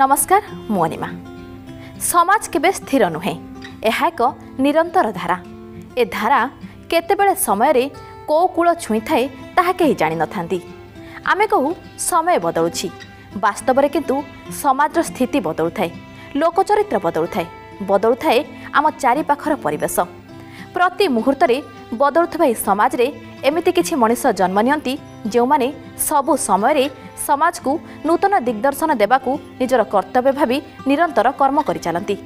नमस्कार मु अनिमा। समाज केबे स्थिर नुहे, यह एक निरंतर धारा। ए धारा केतेबेले समय रे को कूल छुई थाए ताहा केही जानि नथांती। आमे कहू समय बदलुछि, वास्तव रे किंतु समाज रो स्थिति बदलु थाए, लोक चरित्र बदलु थाए आम चारि पाखर परिवेश। प्रति मुहूर्त रे बदलुथिबा ए समाज रे एमिति किछि मनीष जन्म नियंती जो माने सबु समय रे समाज को नूतन दिग्दर्शन देबा को निजर कर्तव्य भाबी निरंतर कर्म करि चलंती।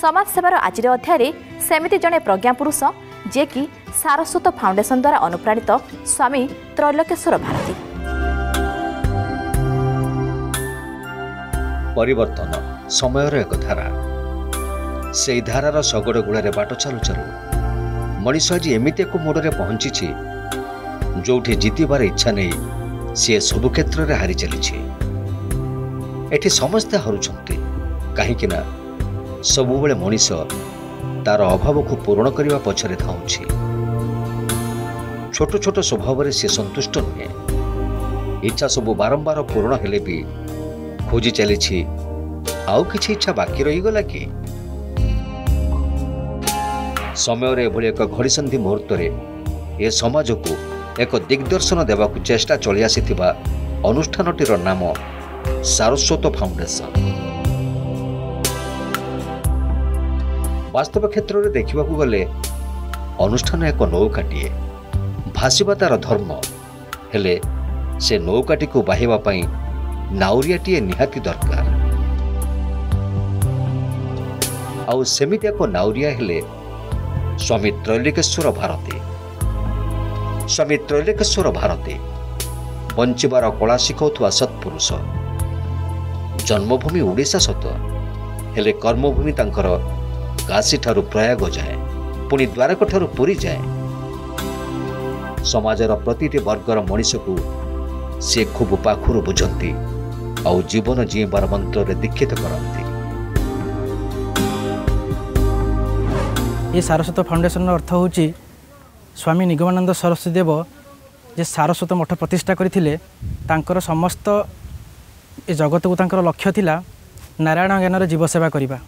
समाज सेवार आजिर अध्याय सेमिति जने प्रज्ञा पुरुष जे कि सारस्वत फाउंडेशन द्वारा अनुप्राणित स्वामी त्रैलोकेश्वर भारती। परिवर्तन समयर एक धारा, से धारार सगड़ गुड़े बाट चालू चालू मनीष आज एमती एक मोड़े पहुंची जो जितबार इच्छा नहीं सी सबु क्षेत्र में हारि चली। एटी समस्ते हारुंट कहीं सबुबले मनीष तार अभाव को पूरण करने पछरे धाउछि। छोट छोट स्वभाव से संतुष्ट नुहे, इच्छा सबू बारंबार पूरण हेले भी खोजी चली। आउ किछि इच्छा बाकी रही गला कि समय रे एभली एक घड़ीसंधि मुहूर्त रे ए समाज को एक दिग्दर्शन देवा को चेष्टा चली आसीथिबा अनुष्ठानटीर नाम सारस्वत फाउंडेशन। वास्तव क्षेत्र में देखा गले अनुष्ठान एक नौकाटीए भाषा तार धर्म हेले से नौकाटी को बाहवाई नाउरियाटीए निहाती दरकार। आउ सेमिति एक नाउरिया हेले स्वामी त्रैलोकेश्वर भारती। स्वामी त्रैलोकेश्वर भारती बंचबार कला शिखाउवा सत्पुरुष। जन्मभूमि ओडिशा सत हेले कर्मभूमि तांकर काशी ठारू प्रयाग जाए पुणी द्वारका ठारू पुरी जाए। समाजर प्रतिटी वर्गर मनीष को से खूब पाखुर बुझंती आ जीवन जीवार मंत्र रे दीक्षित करती। ये सारस्वत फाउंडेशन अर्थ हूँ स्वामी निगमानंद सरस्वती देव जे सारस्वत मठ प्रतिष्ठा करथिले तांकर समस्त ए जगत को लक्ष्य थिला नारायण ज्ञान जीवसेवा करवा।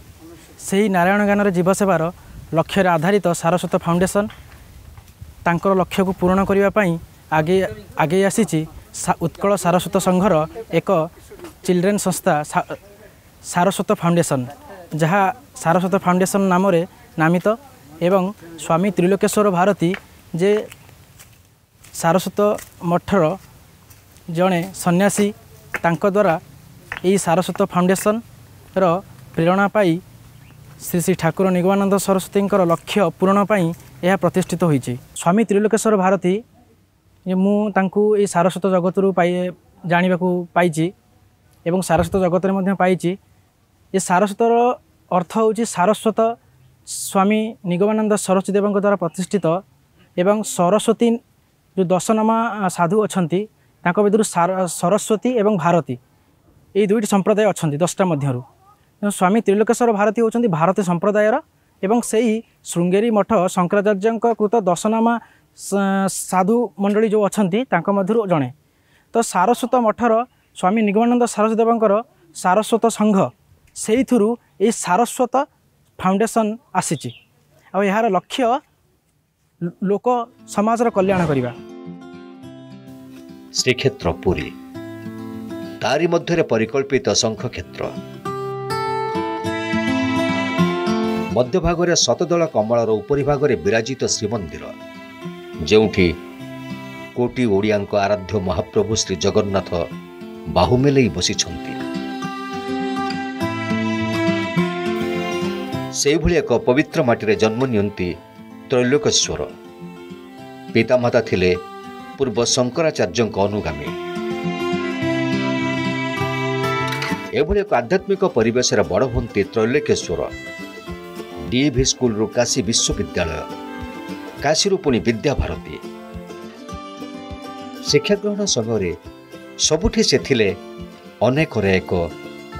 से ही नारायण ज्ञान जीवसेवार लक्ष्य आधारित सारस्वत फाउंडेशन तांकर लक्ष्य को पूर्ण करने आगे आगे आसी उत्कल सारस्वत संघर एक चिल्ड्रेन संस्था सारस्वत फाउंडेशन जहाँ सारस्वत फाउंडेशन नाम रे नामित। एवं स्वामी त्रिलोकेश्वर भारती जे सारस्वत मठर जड़े सन्यासी तांक द्वारा यही सारस्वत फाउंडेशन रो प्रेरणा पाई श्री श्री ठाकुर निगमानंद सरस्वती लक्ष्य पूरण पाई यह प्रतिष्ठित होई। स्वामी त्रिलोकेश्वर भारती मुझे सारस्वत जगत रु जाना पाई एवं सारस्वत जगत में पाई। ये सारस्वतर अर्थ होची सारस्वत स्वामी निगमानंद सरस्वती देव द्वारा प्रतिष्ठित एवं सरस्वती जो दशनामा साधु अच्छा भर सरस्वती एवं भारती ये दुईट संप्रदाय अच्छा 10टा मध्य। स्वामी त्रिलोकेश्वर भारती होती भारतीय संप्रदायर एवं से ही श्रृंगेरी मठ शंकराचार्य कृत दशनामा साधु मंडली जो अच्छा जड़े। तो सारस्वत मठर स्वामी निगमानंद सरस्वती देवंकर सारस्वत संघ से ही सारस्वत फाउंडेशन आसी यार लक्ष्य लोक समाजर कल्याण करवा। श्रीक्षेत्र पुरी तारी मध्य परिकल्पित संघ क्षेत्र मध्य भाग में शतदल कमल उपरी भाग में विराजित श्रीमंदिर जोठी कोटी ओडिया आराध्य महाप्रभु श्री जगन्नाथ बाहुमेले बसी से भली एक पवित्र माटी जन्म नियंती त्रैलोकेश्वर। पितामाता थिले पूर्व शंकराचार्य अनुगामी। एभली एक आध्यात्मिक परिवेश बड़ भंती त्रैलोकेश्वर। डीएवी स्कूल रु काशी विश्वविद्यालय, काशी रु पुणी विद्याभारती। शिक्षा ग्रहण समय सबुठी से थिले अनेक एक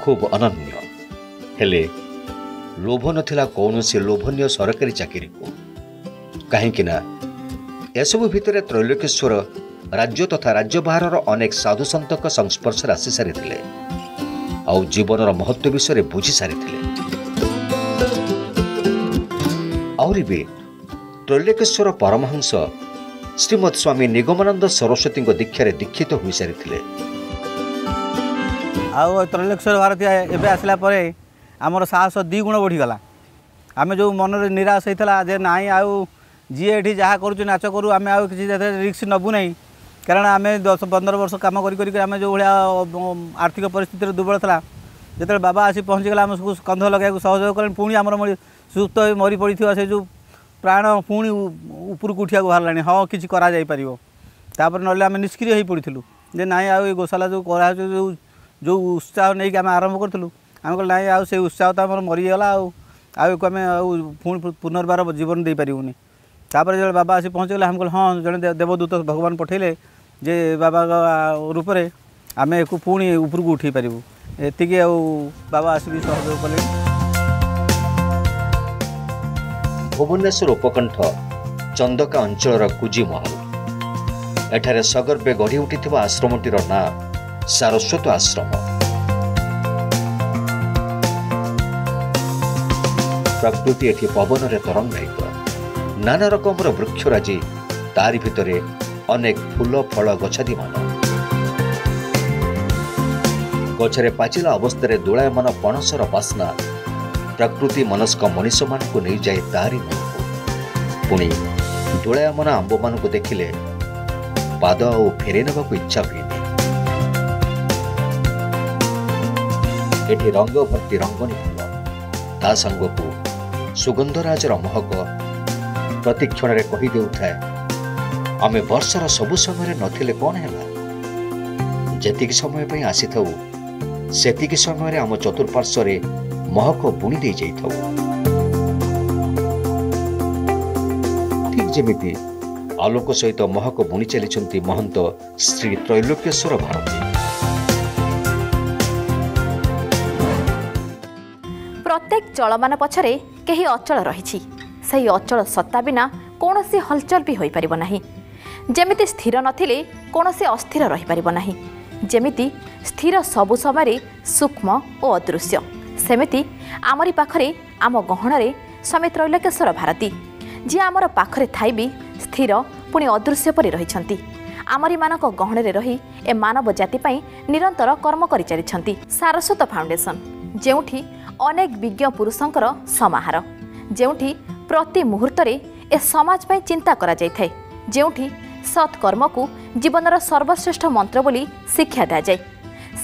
खूब अनन्य हेले लोभ नथिला कौन से लोभनीय सरकारी चाकरी को। कहीं एसबू भितर त्रैलोकेश्वर राज्य तथा राज्य बाहर अनेक साधुसंत संस्पर्श आसी सारी आ जीवन महत्व विषय बुझी सारी आहुरी त्रैलोकेश्वर परमहंस श्रीमद स्वामी निगमानंद सरस्वती दीक्षार दीक्षित हो सारी आउ त्रैलोकेश्वर भारती एवं आसला आमर साहस दुगुण बढ़ीगला। आम जो मन निराश होता जे ना आउ जी ये जहाँ करूँ नाच करूँ आम आउ कि रिस्क नबू ना कारण आम 10-15 वर्ष कम करें जो भाया आर्थिक परिस्थिति दुर्बल था जिते बाबा आसी पहुँचीगला आम सब कंध लगे सहयोग कले पुणी आम मरी सुस्त मरी पड़ी से जो प्राण पुणी उपरकू उठा बाहर हाँ किसी करापर ना निष्क्रिय हो पड़ी जे ना आउ ये गोशाला जो करा जो जो उत्साह नहीं आम आरंभ करूँ आम कह ना आउ से उत्साह तो आम मरीगला आम पुनर्बार जीवन दे पारूनी। तापर जो बाबा आसी पहुँचीगला आम कह हाँ जड़े देवदूत भगवान पठेले जे बाबा रूप से आम एक पुणी उपरकू उठे पारू ये बाबा आसिक सहयोग कले। भुवनेश्वर उपकंठ चंदका अंचल कुजी महल एठार सगर्वे गढ़ी उठी आश्रमटीर ना सारस्वत आश्रम। प्रकृति एठी पवन रे तरंगायित नाना रकम वृक्षराजी तारि भितरे अनेक फूल फल गछादी मान गछरे पाचिला अवस्था दोलायमान पणसर बास्ना प्रकृति मनस्क मनीष मान को नहीं जाए तारि मन पुणी दोलायमान आंब मान को देखिले पाद और फेरे नेबा को इच्छा हुए। एठी रंग भर्ती रंगनी फूल ता संगकू सुगंधराज महक प्रतिक्षण कहीदे थाए आमे वर्षर सबु समय नथिले कौन है जेतिक समय पर आसी था सेतिक समय आम चतुर्पार्श्वर महक बुणी दे जाई था ठीक जेमिति आलोक सहित तो महक बुणी चली महंत श्री त्रैलोकेश्वर भारती। प्रत्येक चलमान पछरे केही अचल रहिछि सही अचल सत्ता बिना कोनोसी हलचल भी होई परिबो नाही। जेमिति स्थिर नथिले कोनोसी अस्थिर रहि परिबो नाही। जेमिति स्थिर सबु समय सूक्ष्म और अदृश्य सेमिति आमरी पाखरे आम गहनरे स्वामी त्रैलोकेश्वर भारती जी आमर पाखरे थाइबी स्थिर पुणी अदृश्य परि रहिछंती आमरी मानक गहनरे रही ए मानव जाति पई निरंतर कर्म करि चलिछंती। सारस्वत फाउंडेशन जेउठी अनेक विज्ञ पुरुषंकर समाहार जेउठी प्रति मुहूर्त ए समाज पर चिंता करा जाय थाए जेउठी सत्कर्म को जीवनर सर्वश्रेष्ठ मंत्र बोली शिक्षा दी जाए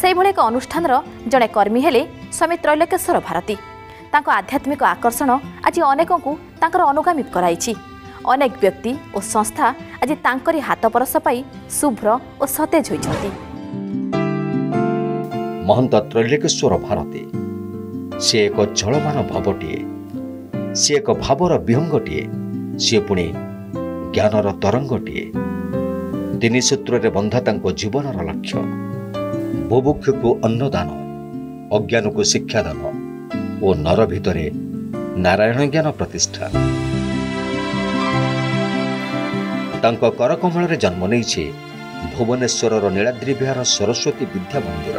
से भले एक अनुष्ठानर जड़े कर्मी हेले स्वामी त्रैलोकेश्वर भारती। तांको आध्यात्मिक आकर्षण आज अनेकंकु तांकर अनुगामी कराइछि अनेक व्यक्ति और संस्था आज तांकरी हाथ परस पाई शुभ्र और सतेज होइछंती। महंत त्रैलोकेश्वर भारती सी एक झलमान भावटीए सी एक भावर विहंगटीए सी पुणी ज्ञानर तरंगटीए तीन सूत्र रे बंधा तांको जीवनर लक्ष्य बुभुक्ष को अन्नदान अज्ञान को शिक्षादान और नर भितरे नारायण ज्ञान प्रतिष्ठा तांको करकमल रे जन्म नैछि भुवनेश्वर नीलाद्रि विहार सरस्वती विद्या मंदिर।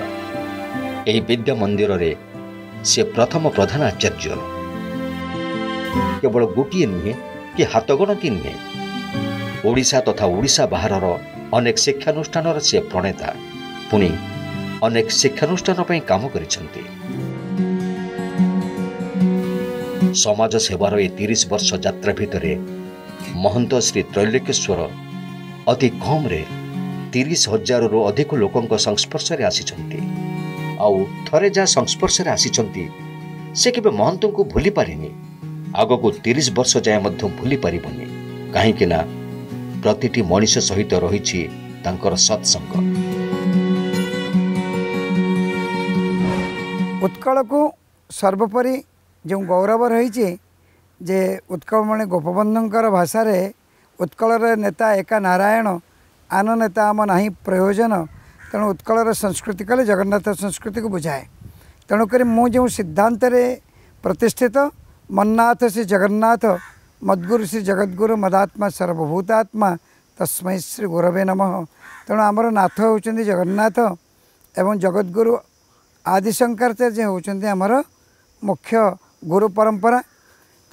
एही विद्या मंदिर रे से प्रथम प्रधान आचार्य केवल गोटे नुहे कि हाथ गणती नुहे ओडिशा तथा ओडिशा बाहर अनेक शिक्षानुष्ठान से प्रणेता पुणी अनेक शिक्षानुष्ठान काम करिसेंती। समाज सेवार ए 30 वर्ष यात्रा भितरे महंत श्री त्रैलोकेश्वर अति कम रे 30,000 रु अधिक लोकंक संस्पर्श रे आसीचंती आउ थरे जा संस्पर्श रे आसीचंती से केबे महंत को भूली पारिनी आगो को 30 वर्ष जाए मध्य भूली पारिबनी काहेकि ना प्रतिटी मनीष सहित रहिछि तांकर सत्संग। उत्कल को सर्वोपरि जो गौरव रहिछि जे उत्कल माने गोपबंधुकर भाषा रे उत्कल रे नेता एका नारायण आन नेता आम नाही प्रयोजन तेणु उत्कल संस्कृति कले जगन्नाथ संस्कृति को बुझाए तेणुक मुझे सिद्धांत प्रतिष्ठित मन्नाथ श्री जगन्नाथ मद्गुरु श्री जगद्गुरु मदात्मा सर्वभूतात्मा तस्मै श्री गुरवे नमः। तेणु आमर नाथ होउछन्ति जगन्नाथ एवं जगद्गुरु आदिशंकराचार्य होउछन्ते आमर मुख्य गुरु परंपरा।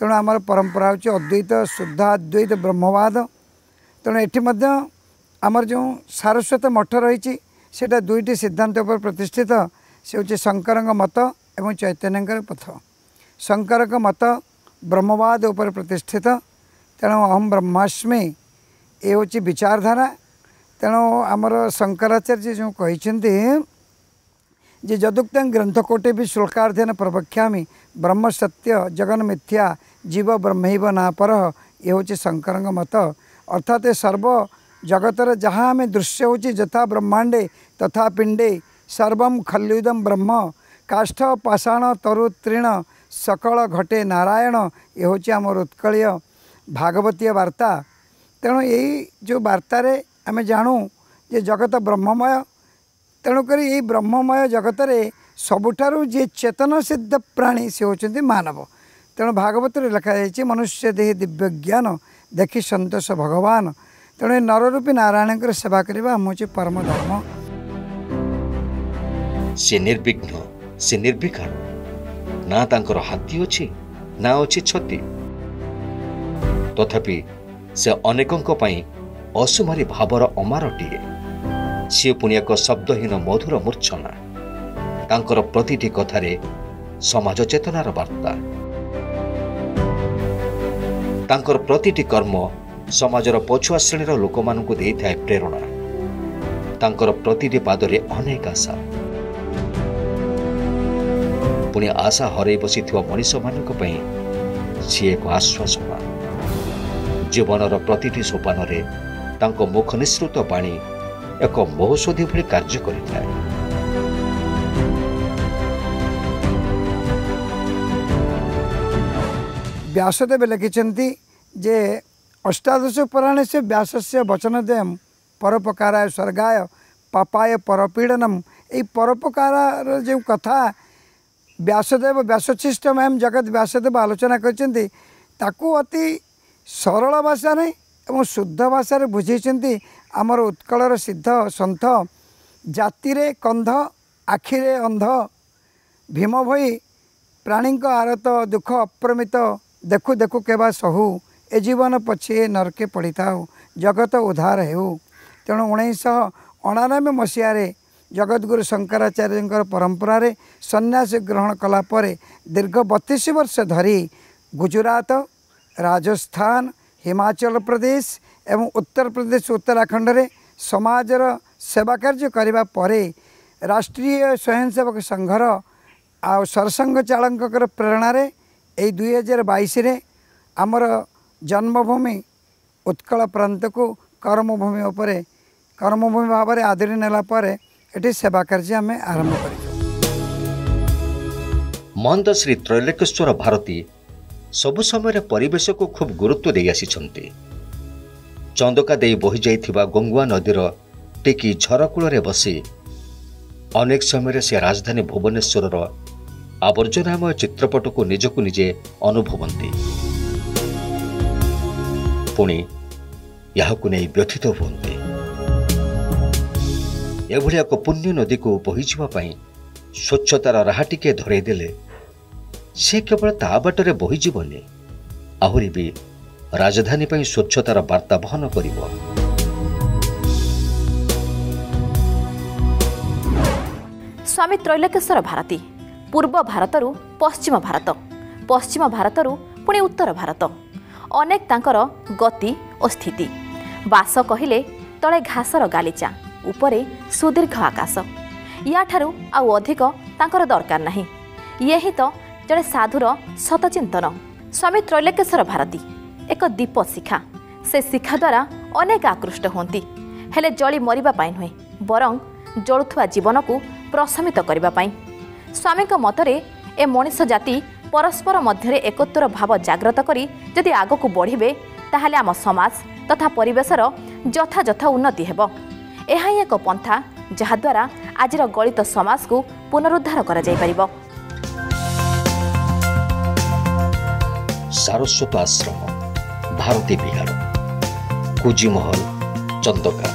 तेणु आमर परंपरा होउछ अद्वैत शुद्धाद्वैत ब्रह्मवाद। तेणु एठी मध्ये आमर जो सारस्वत मठ रही सेटा दुईटी सिद्धांत पर प्रतिष्ठित से होउछ शंकरंग मत एवं चैतन्यंकर पथ। शंकरक मत ब्रह्मवाद उपर प्रतिष्ठित। तेणु अहम ब्रह्मास्मि ये होउछ विचारधारा। तेणु आमर शंकराचार्य जो कहिसेंते जे जदुक्तं ग्रंथकोटे भी शुल्कार्थेन प्रवक्ष्यामि ब्रह्म सत्य जगन मिथ्या जीव ब्रह्मैव नापरः। ये होउछ शंकरंग मत। अर्थात सर्व जगतर जहाँ आम दृश्य होउछि यथा ब्रह्मांडे तथा पिंडे सर्वं खल्युदं ब्रह्म काष्ठ पाषाण तरु तृण सकल घटे नारायण। ये होउछि आमर उत्कलीय भागवतीय वार्ता। तेणु यही जो वार्तार आम जाणु जे जगत ब्रह्ममय। तेणुक ये ब्रह्ममय जगत में सबुठारू जे चेतन सिद्ध प्राणी से होउछन्ति मानव। तेणु भागवत लिखाई मनुष्य देह दिव्य ज्ञान देखि संतोष भगवान। तेणु ये नररूपी नारायण सेवा करवा हम होउछि परम धर्म। से निर्विघ्न से निर्विकार ना तांकर हाथी अछि ना अछि छती। तथापि से अनेकंक पई असुमारी भावर अमारटीए सी पुणी एक शब्दहीन मधुर मूर्छना। तांकर प्रतिटी कथारे समाज चेतनार वार्ता। तांकर प्रतिटी कर्म समाजर पछुआ श्रेणीर लोकमानंकु देइथाए प्रेरणा। तांकर प्रतिटी पादरे अनेक आशा। पुणी आशा हरई बसिथिवा मनीष मानक पई सी एक आश्वासना। जीवनर प्रतिटी सोपान तांको मुख निश्रुत बाणी एक महोषधि भली कार्य करिଥାଏ। व्यासदेव लिखिछन्ति जे अष्टादश पुराणे से व्यासस्य वचनद्वयम् परोपकाराय स्वर्गाय पापाय परपीडनम्। ए परोपकार जो कथा व्यासदेव व्यासशिष्टम एवं जगत व्यासदेव आलोचना करिछन्ति ताकू अति सरल भाषा ने एवं शुद्ध भाषा बुझाई। आमर उत्कल सिद्ध सन्थ जाति रे कंध आखिरे अंध भीम भई प्राणी आरत दुख अप्रमित देखु देखु केवा सहु ए जीवन पछे नरके पड़ी थाऊ जगत उद्धार हेउ। तेणु 1999 मसीह जगद्गुरु शंकराचार्य परंपरा रे सन्यास ग्रहण कला परे दीर्घ 32 वर्ष धरी गुजरात राजस्थान हिमाचल प्रदेश एवं उत्तर प्रदेश उत्तराखंड रे समाजर सेवा कार्य करिबा परे राष्ट्रीय स्वयंसेवक संघर आ सरसंघ चालंकर प्रेरणा रे 2022 रे आमर जन्मभूमि उत्कल प्रांत को कर्मभूमि भाव में आदरी नेला परे एटी सेवा कार्य आम आरंभ करिलु। महंत श्री त्रैलोकेश्वर भारती सबु समय परिवेश को खूब गुरुत्व दे आसी। चंदका दे बोही जाइथिबा गंगुआ नदीर टेकी झरकूल बसी अनेक समय से राजधानी भुवनेश्वर आवर्जनामय चित्रपट को निजक निजे अनुभवती। पुणी या व्यथित होती एभली एक पुण्य नदी को बोही जावाई स्वच्छतार राह टिके धरई देले से केवल ता बाटर बोहीजनी आहरी भी राजधानी पर स्वच्छतार वार्ता बहन कर। स्वामी त्रैलोकेश्वर भारती पूर्व भारतरू पश्चिम भारत, पश्चिम भारतरू पुणे उत्तर भारत अनेक तांकर गति और स्थिति। बास कहिले तले घासर गालीचा उपरे सुदीर्घ आकाश। या ठारू आउ अधिक तांकर दरकार नाही। ये ही तो जड़े साधुर सतचिंतन। स्वामी त्रैलोकेश्वर भारती एक दीप शिखा। से शिखा द्वारा अनेक आकृष्ट होती हेले जली मरवाई नुहे बरं जलुवा जीवन को प्रशमित करने। स्वामी मतरे ए मनीष जाति परस्पर मध्य एकत्र भाव जाग्रत करी जदि आग को बढ़े ताहले आम समाज तथा परिवेशर यथायथ उन्नति हेब। एहा एक पंथा जहाद्वारा आजिर गलित समाज को पुनरुद्धार करा जाय परिबो। सारस्वत आश्रम भारती विहार कुजीमहल चंदका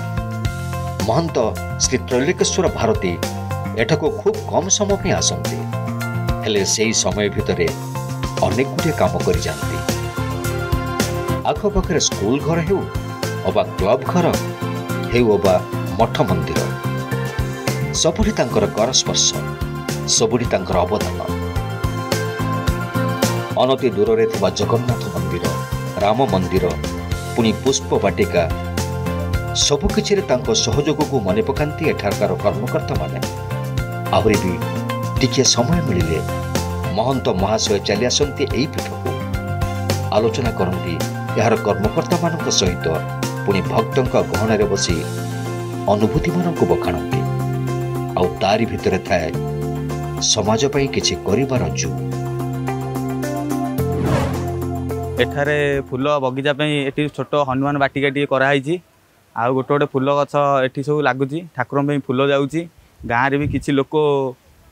महंत श्री त्रैलोकेश्वर भारती एठाको खूब कम समय आसती हेले से ही समय भितरे अनेक गुटे काम कर जाती। आखपाखे स्कूल घर हेउ अबा क्लब घर हेउ अबा मठ मंदिर सबुठी तांकर करस्पर्श सबुठी तांकर अवदान। अनति दूर रे थिबा जगन्नाथ मंदिर राम मंदिर पुनी पुष्प वाटिका सबकिछि रे तांको सहयोग को मन पकांती एठारकार कर्मकर्ता माने। आवरी भी टिके समय मिलिले महंत महाशय चली आसंती एई पीठकु आलोचना करंती यार कर्मकर्ता मानक सहित पुनी भक्तंका गहन रे बसी अनुभूति मानक बखाणती आ तारि भितर थाए समाज पई किछि करिबार जु। एठारे फूल बगिचा छोट हनुमान बाटिका टी कराई आ गोटे गोटे फूल गच एटी सब लगुच ठाकुर फूल जाऊँच गाँव में किसी लोक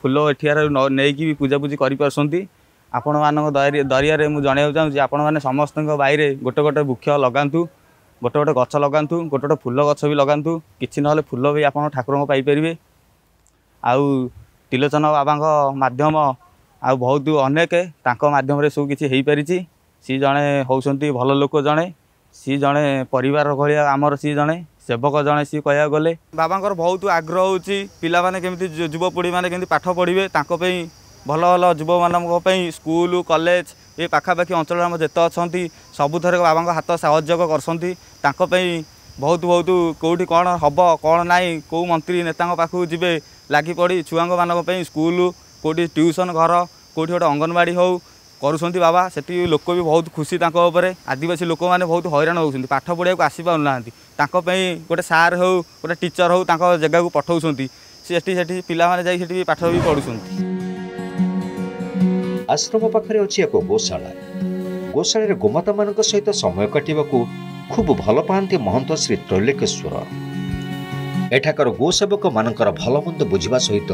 फूल एठार नहीं पूजापूजी करपरि। आपण मान दरिया जनवाक चाहूँगी आपण मैंने समस्त बाईर गोटे गोटे वृक्ष लगातु गोटे गोटे गच लगातु गोटे गोटे फूल गच भी लगातु कि ना फूल भी आप ठाकुर पाइपर आउ तिलोचन बाबा मध्यम आ बहुत अनेक मध्यम सब किसी पारिश। सी जड़े होती भल लोक जड़े सी जड़े परिवार भाया आमर सी जड़े सेवक जड़े सी कह गले बाबा बहुत आग्रह हो पिला माने केमती युवपीढ़ी माने केमती पाठ पढ़े भल भल युव मानी स्कूल कॉलेज ये पाखापाखी अंचल आम जेत अच्छा सबुथ बाबा हाथ सहयोग करसंती बहुत बहुत कौटी कौन हम कौन नाई कौ मंत्री नेता पाखु जीवे लग पड़ी छुआ मानी स्कूल कौटी ट्यूशन घर कौटी गोटे अंगनवाड़ी हो करुँच बाबा से लोक भी बहुत खुशी तापर। आदिवासी लोक मैंने बहुत हैरान होती पाठ पढ़ाई को आसी पाना गोटे सार हो गोटे टीचर हो जगह को पठाऊँच से पिला मैंने पाठ भी पढ़ुं। आश्रम पाखे अच्छी एक गोशाला गोशाला गोमाता मान सहित समय काटा खूब भल पाती महंत श्री त्रैलोकेश्वर। एठाकर गोसेवक मान भलमंद बुझा सहित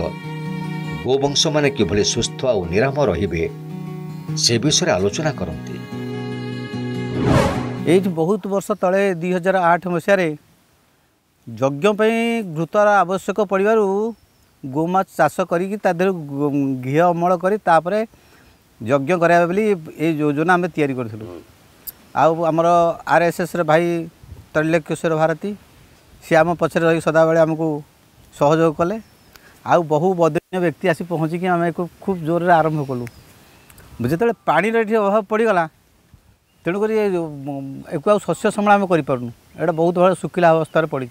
गोवंश मैंने किभली सुस्थ आ निराम रे से विषय आलोचना करती। ये बहुत वर्ष तले 2008 मसीह यज्ञपी घृतर आवश्यक पड़ा गोमा चाष कर घी अमल करपर यज्ञ कराया योजना आम तैयारी करमर RSS भाई त्रैलोकेश्वर भारती सी आम पचर रही सदाबले आमको सहयोग कले आ बहु बदनीय व्यक्ति आसी पहुँचिकी आम खूब जोर से आरंभ कलु। जिते पानी अभाव पड़गला तेणुक एक शस्य संभाल करूँ एटा बहुत भाव सुखिला अवस्था पड़ी।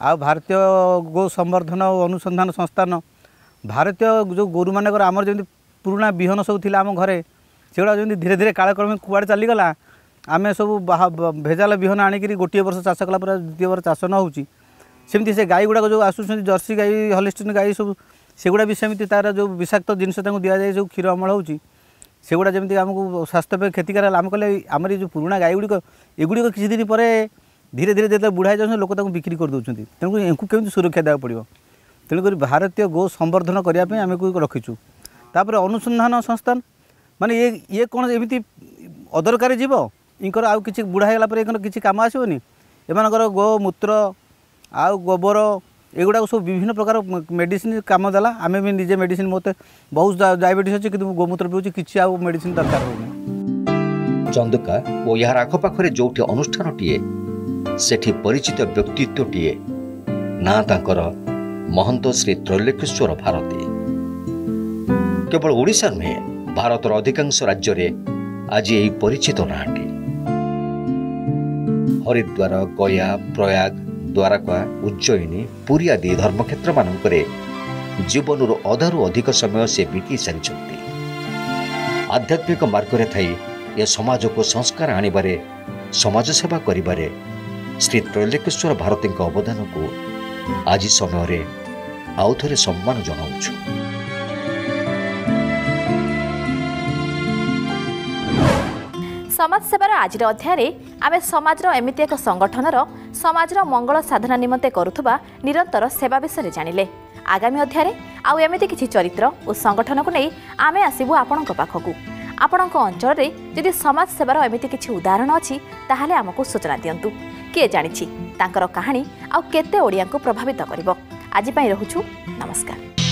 आ भारतीय गो संवर्धन और अनुसंधान संस्थान भारतीय जो गोरु मानक आमर जमी पुराणा विहन सब थी आम घरे सेगुड़ा जमी धीरे धीरे कालक्रमे कुआड़े चलीगला आम सब भेजाल विहन आणिक गोटे वर्ष चाष कला द्वितीय वर्ष चाष न होमती से गाई गुड़ाक जो आसूँ जर्सी गाई हॉलस्टीन गाई सब सेगुड़ा भी सेमती तार जो विषाक्त जिनस दि जाए जो क्षीर अमल होती सेगुड़ा जमी आमको स्वास्थ्य क्षतिकार आम कले आमर ये जो पुराणा गाई गुड़िक एगुड़िक किसी दिन पर धीरे धीरे जो बुढ़ाई जाऊँ लोक बिक्री कर दूसरी तेणुक एंकु केमती सुरक्षा देवा पड़ो। तेणुक भारतीय गो संवर्धन करने आमको रखीचु। तापर अनुसंधान संस्थान मान ये कौन एमती अदरकारी जीव इंकर आउ कि बुढ़ाईगला किसी कम आसोनी एमर गोमूत्र आउ गोबर एगुड़ा सब विभिन्न प्रकार मेडिसिन काम देला। आम भी निजे मेडिसिन मत बहुत डायबिटीज अच्छे कि गोमूत्र पीछे किसी आउ मेडिसिन दरकार हो। चंदका और यार आखपाखे जो अनुष्ठान सेठी परिचित व्यक्तित्व टीए ना तांकर महंत श्री त्रैलोकेश्वर भारती। केवल ओडिशा नुहे भारतर अधिकांश राज्य में आज यही परिचित नाटी। हरिद्वार गया प्रयाग द्वारका उज्जयिनी पुरी आदि धर्मक्षेत्र मानकरे जीवनर अधारू अधिक समय से बीती सारी आध्यात्मिक मार्गरे थाई ये समाज को संस्कार आनिबारे समाज सेवा करिबारे श्री त्रैलोकेश्वर भारती अवदान को आज समय आउ थे सम्मान जनाउछु। समाज सेवार आज अध्याय आम समाज एमती एक संगठनर समाज मंगल साधना निमंते करुवा निरंतर सेवा विषय जानिले। आगामी अध्याय आउ एमती किसी चरित्र और संगठन को नहीं आम आसबू आपण पाखकू। आपण अंचल में जदि समाज सेवार एमती किसी उदाहरण अच्छी ताहले आमको सूचना दिंतु। किए जाणी तांकर कहानी आउ केते ओडिया को प्रभावित करिवो। आज पाई रहुछु नमस्कार।